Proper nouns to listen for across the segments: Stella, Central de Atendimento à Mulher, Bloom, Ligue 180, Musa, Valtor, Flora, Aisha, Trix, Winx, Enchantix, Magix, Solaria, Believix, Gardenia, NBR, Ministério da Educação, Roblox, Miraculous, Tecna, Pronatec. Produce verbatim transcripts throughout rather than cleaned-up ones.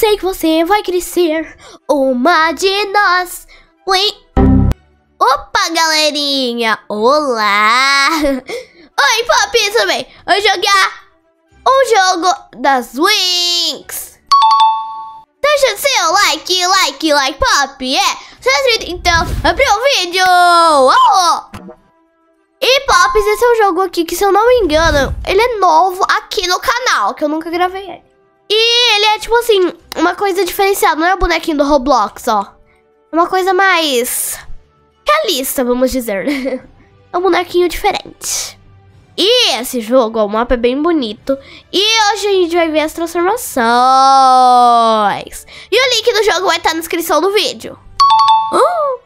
Sei que você vai crescer, uma de nós. Oi. Opa, galerinha. Olá. Oi, Pop, tudo bem? Vou jogar um jogo das Winx. Deixa seu like, like, like, Pop. É. Então, abriu o vídeo. Oh. E Pops, esse é um jogo aqui que, se eu não me engano, ele é novo aqui no canal, que eu nunca gravei ele. E ele é tipo assim, uma coisa diferenciada, não é o bonequinho do Roblox, ó. É uma coisa mais realista, vamos dizer. É um bonequinho diferente. E esse jogo, ó, o mapa é bem bonito. E hoje a gente vai ver as transformações. E o link do jogo vai estar na descrição do vídeo. Uh!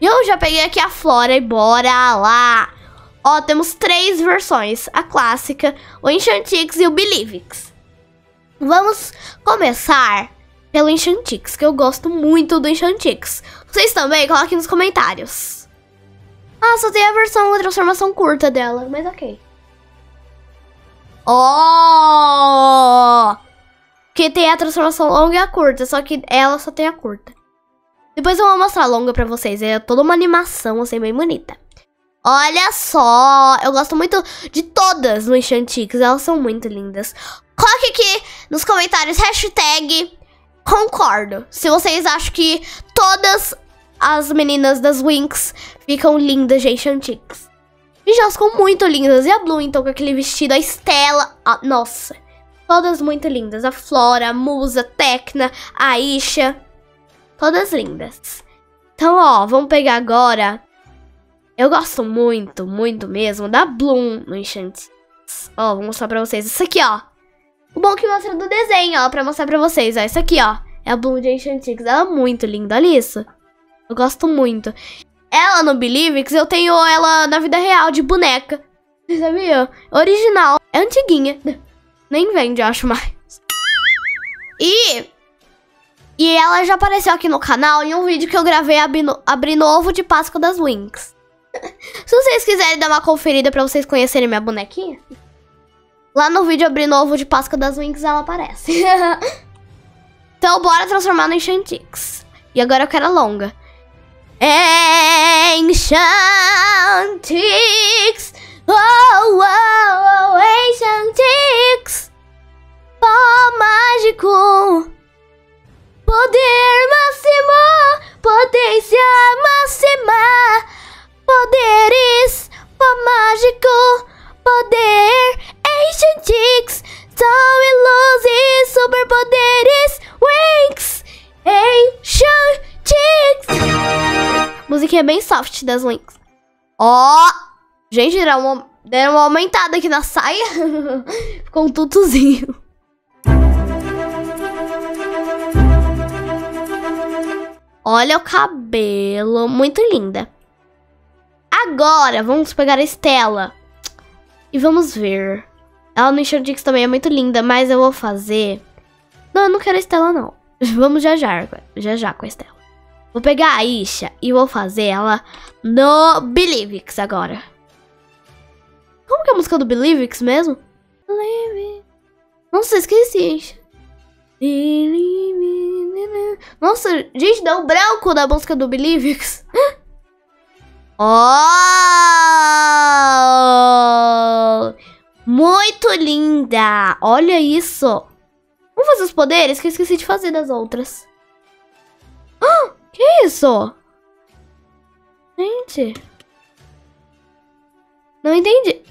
Eu já peguei aqui a Flora e bora lá. Ó, temos três versões. A clássica, o Enchantix e o Believix. Vamos começar pelo Enchantix, que eu gosto muito do Enchantix. Vocês também? Coloquem nos comentários. Ah, só tem a versão, a transformação curta dela, mas ok. Ó! Oh! Porque tem a transformação longa e a curta, só que ela só tem a curta. Depois eu vou mostrar a longa pra vocês. É toda uma animação, assim, bem bonita. Olha só. Eu gosto muito de todas no Enchantix. Elas são muito lindas. Coloque aqui nos comentários hashtag concordo. Se vocês acham que todas as meninas das Winx ficam lindas de Enchantix. E elas ficam muito lindas. E a Bloom, então, com aquele vestido. A Stella. A... Nossa. Todas muito lindas. A Flora, a Musa, a Tecna, a Aisha. Todas lindas. Então, ó, vamos pegar agora. Eu gosto muito, muito mesmo da Bloom no Enchantix. Ó, vou mostrar pra vocês. Isso aqui, ó. O bom que mostra do desenho, ó, pra mostrar pra vocês. Ó, isso aqui, ó. É a Bloom de Enchantix. Ela é muito linda, olha isso. Eu gosto muito. Ela no Believix, eu tenho ela na vida real, de boneca. Vocês sabiam? Original. É antiguinha. Nem vende, eu acho mais. E... E ela já apareceu aqui no canal em um vídeo que eu gravei abrindo, abrindo ovo de Páscoa das Winx. Se vocês quiserem dar uma conferida pra vocês conhecerem minha bonequinha. Lá no vídeo abrindo ovo de Páscoa das Winx ela aparece. Então bora transformar no Enchantix. E agora eu quero a longa. Enchantix. Oh, oh, oh, Enchantix. Pó mágico. Poder máximo, potência máxima, poderes, pó mágico, poder, Enchantix, são ilusões, superpoderes, Winx, Enchantix. Musiquinha bem soft das Winx. Ó, oh, gente, deram uma, deram uma aumentada aqui na saia, ficou um tutuzinho. Olha o cabelo, muito linda. Agora, vamos pegar a Stella. E vamos ver. Ela no Enchantix também é muito linda, mas eu vou fazer... Não, eu não quero a Stella, não. Vamos já já, já já com a Stella. Vou pegar a Aisha e vou fazer ela no Believix agora. Como que é a música do Believix mesmo? Nossa, esqueci, Aisha. Nossa, gente, deu um branco da música do Believix. Oh! Muito linda! Olha isso! Vamos fazer os poderes que eu esqueci de fazer das outras. Oh, que isso? Gente. Não entendi.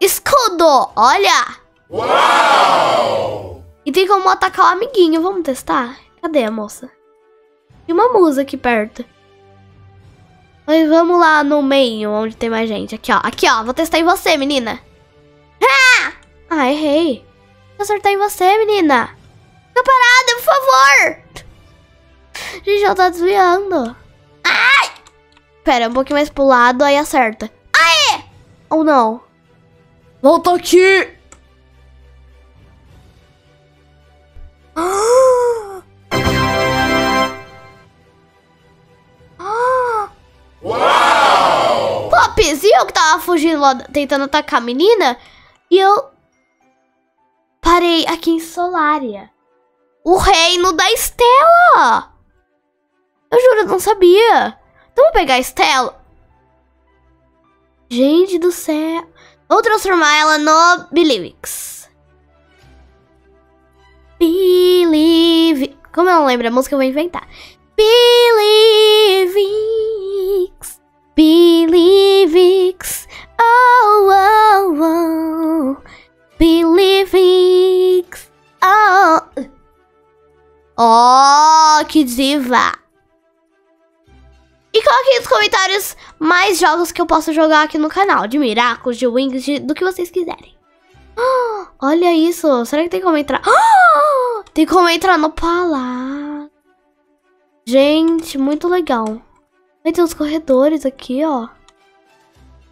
Escudo! Olha! Uau! E tem como atacar o amiguinho. Vamos testar? Cadê a moça? Tem uma musa aqui perto. Mas vamos lá no meio, onde tem mais gente. Aqui, ó. Aqui, ó. Vou testar em você, menina. Ah, ah errei. Vou acertar em você, menina. Fica parada, por favor. Gente, ela tá desviando. Ai! Pera, um pouquinho mais pro lado, aí acerta. Aê! Ou não? Volta aqui! Eu que tava fugindo lá, tentando atacar a menina. E eu parei aqui em Solaria. o reino da Stella. Eu juro, eu não sabia. Então vou pegar a Stella. Gente do céu. Vou transformar ela no Believix. Believe... Como eu não lembro a música, eu vou inventar. Believix. Believix. Oh, oh, oh. Believix. Oh. Oh, que diva. E coloquem nos comentários mais jogos que eu posso jogar aqui no canal. De Miraculous, de Winx, de, do que vocês quiserem. Oh, olha isso. Será que tem como entrar? Oh, tem como entrar no palácio. Gente, muito legal. Aí tem os corredores aqui, ó.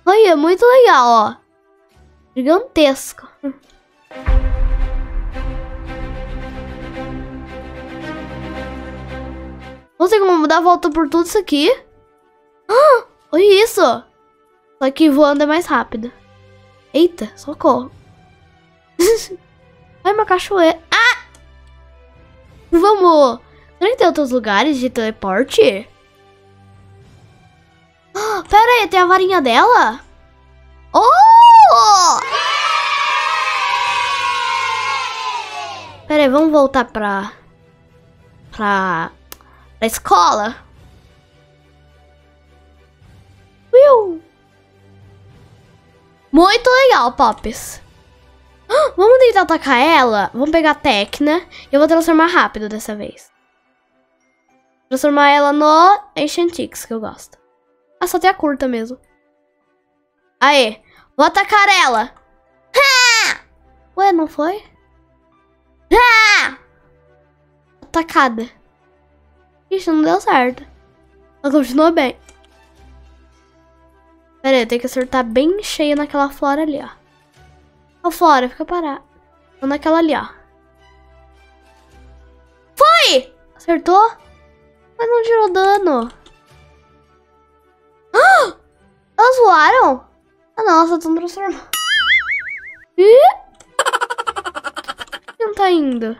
Olha, é muito legal, ó. Gigantesco. Não sei como mudar a volta por tudo isso aqui. Ah, olha isso. Só que voando é mais rápido. Eita, socorro. Ai, uma cachoeira. Ah! Vamos. Será que tem outros lugares de teleporte? Ah, pera aí, tem a varinha dela? Oh! Pera aí, vamos voltar pra... Pra... Pra escola. Uiu. Muito legal, Pops. Ah, vamos tentar atacar ela. Vamos pegar a Tecna. E eu vou transformar rápido dessa vez. Transformar ela no Enchantix, que eu gosto. Ah, só tem a curta mesmo. Aê. Vou atacar ela. Ha! Ué, não foi? Ha! Atacada. Ixi, não deu certo. Ela continuou bem. Pera aí, eu tenho que acertar bem cheio naquela Flora ali, ó. Ó, Flora, fica parada. Ou naquela ali, ó. Foi! Acertou? Mas não tirou dano. Ah! Elas voaram? Ah, não, elas estão transformando. Ih! Por que não tá indo?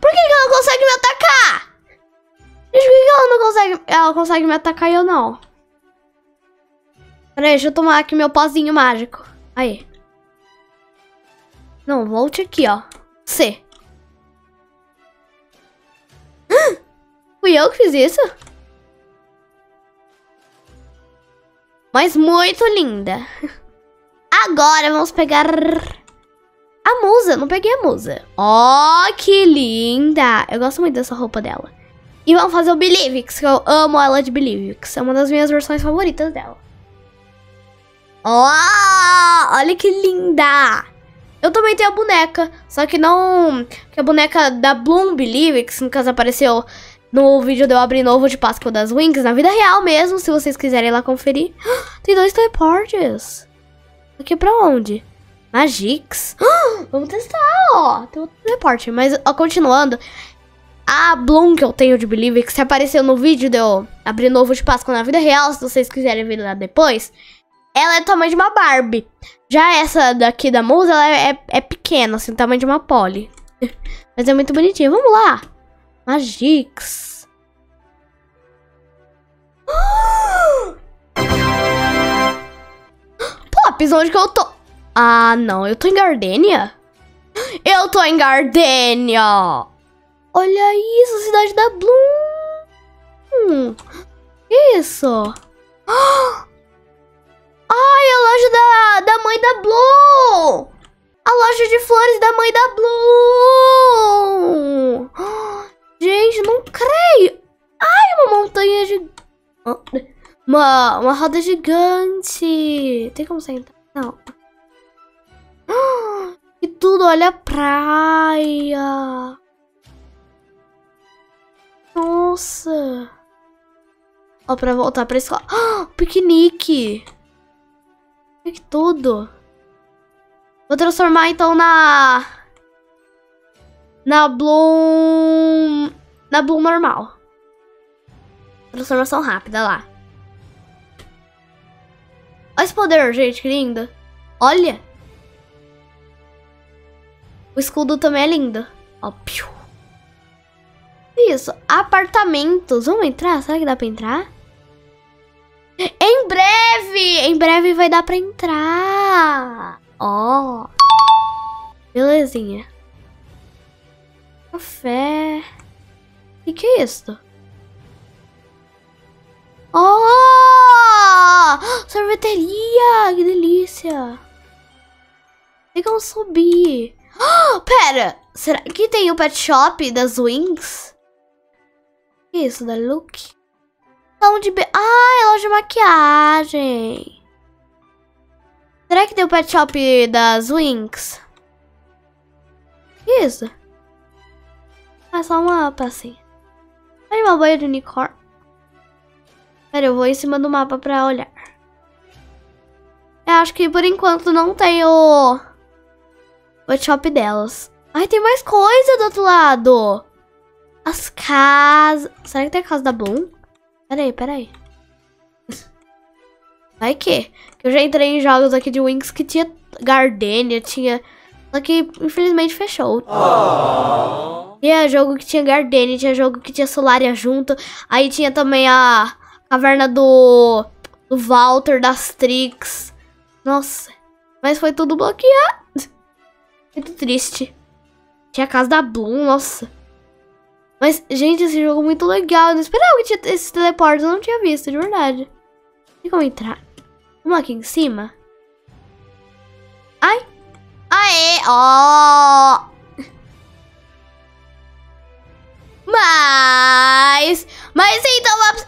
Por que, que ela não consegue me atacar? Gente, por que, que ela não consegue... Ela consegue me atacar e eu não. Peraí, deixa eu tomar aqui meu pozinho mágico. Aí. Não, volte aqui, ó. C. Ah, fui eu que fiz isso? Mas muito linda. Agora vamos pegar... A Musa, não peguei a Musa. Oh, que linda. Eu gosto muito dessa roupa dela. E vamos fazer o Believix, que eu amo ela de Believix. É uma das minhas versões favoritas dela. Oh, olha que linda. Eu também tenho a boneca, só que não... Que a boneca da Bloom Believix, no caso apareceu no vídeo de eu abrir novo de Páscoa das Winx, na vida real mesmo, se vocês quiserem lá conferir. Tem dois teleportes. Aqui pra onde? Magix. Ah, vamos testar, ó. Tem outro teleporte. Mas, ó, continuando. A Bloom que eu tenho de Believix, que apareceu no vídeo de eu abrir novo de Páscoa na vida real, se vocês quiserem ver lá depois. Ela é do tamanho de uma Barbie. Já essa daqui da Musa, ela é, é, é pequena, assim, do tamanho de uma Polly. Mas é muito bonitinha. Vamos lá. Magix. Pops, onde que eu tô? Ah, não. Eu tô em Gardenia? Eu tô em Gardenia! Olha isso, cidade da Bloom! Hum, isso! Ai, a loja da, da mãe da Bloom! A loja de flores da mãe da Bloom! Gente, não creio! Ai, uma montanha de... Uma, uma roda gigante! Tem como sentar? Não. E tudo, olha a praia. Nossa. Ó, pra voltar pra escola. Ah, piquenique. Olha que tudo. Vou transformar então na... Na Bloom... Na Bloom normal. Transformação rápida, lá. Olha esse poder, gente, que lindo. Olha. O escudo também é lindo. Ó, piu. Isso, apartamentos. Vamos entrar? Será que dá pra entrar? Em breve! Em breve vai dar pra entrar. Ó. Belezinha. Café. O que, que é isso? Ó! Oh! Sorveteria! Que delícia! Tem como subir. Oh, pera! Será que tem o pet shop das Winx? O que é isso da Look? Salão de be... Ah, é loja de maquiagem. Será que tem o pet shop das Winx? O que é isso? Ah, só um mapa assim. Olha uma boia de unicórnio. Pera, eu vou em cima do mapa pra olhar. Eu acho que por enquanto não tem o... o shop delas. Ai, tem mais coisa do outro lado. As casas... Será que tem a casa da Bloom? Pera aí, pera aí. Vai que... Eu já entrei em jogos aqui de Winx que tinha Gardenia, tinha... Só que infelizmente fechou. Oh. Tinha jogo que tinha Gardenia, tinha jogo que tinha Solaria junto. Aí tinha também a... Caverna do... do Valtor, das Trix. Nossa. Mas foi tudo bloqueado. Muito triste. Tinha a casa da Bloom, nossa. Mas, gente, esse jogo é muito legal. Eu não esperava que tinha esses teleportes. Eu não tinha visto, de verdade. Tem como entrar? Vamos aqui em cima. Ai. Aê. Ó. Oh. Mas... Mas então, vamos...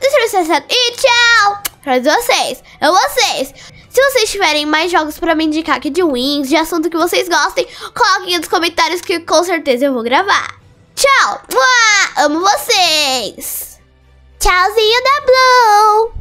E tchau! Pra vocês. Eu vocês. Se vocês tiverem mais jogos pra me indicar aqui de Winx, de assunto que vocês gostem, coloquem nos comentários que com certeza eu vou gravar. Tchau! Mua! Amo vocês! Tchauzinho da Blue!